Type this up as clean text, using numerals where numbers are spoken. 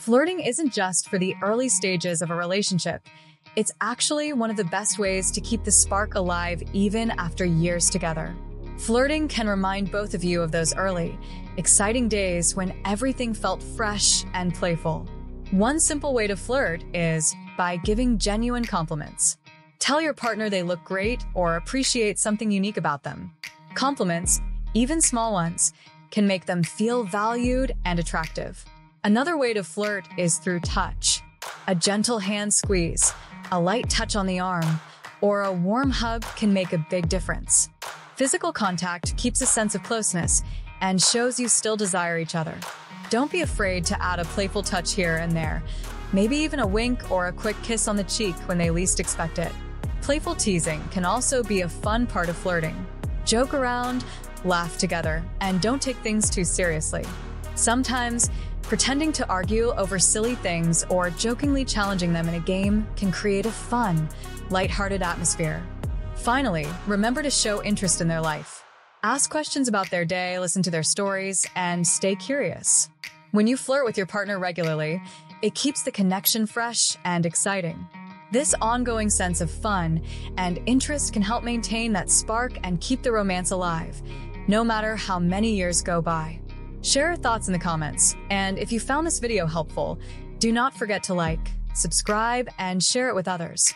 Flirting isn't just for the early stages of a relationship. It's actually one of the best ways to keep the spark alive even after years together. Flirting can remind both of you of those early, exciting days when everything felt fresh and playful. One simple way to flirt is by giving genuine compliments. Tell your partner they look great or appreciate something unique about them. Compliments, even small ones, can make them feel valued and attractive. Another way to flirt is through touch. A gentle hand squeeze, a light touch on the arm, or a warm hug can make a big difference. Physical contact keeps a sense of closeness and shows you still desire each other. Don't be afraid to add a playful touch here and there, maybe even a wink or a quick kiss on the cheek when they least expect it. Playful teasing can also be a fun part of flirting. Joke around, laugh together, and don't take things too seriously. Sometimes, pretending to argue over silly things or jokingly challenging them in a game can create a fun, lighthearted atmosphere. Finally, remember to show interest in their life. Ask questions about their day, listen to their stories, and stay curious. When you flirt with your partner regularly, it keeps the connection fresh and exciting. This ongoing sense of fun and interest can help maintain that spark and keep the romance alive, no matter how many years go by. Share your thoughts in the comments, and if you found this video helpful, do not forget to like, subscribe, and share it with others.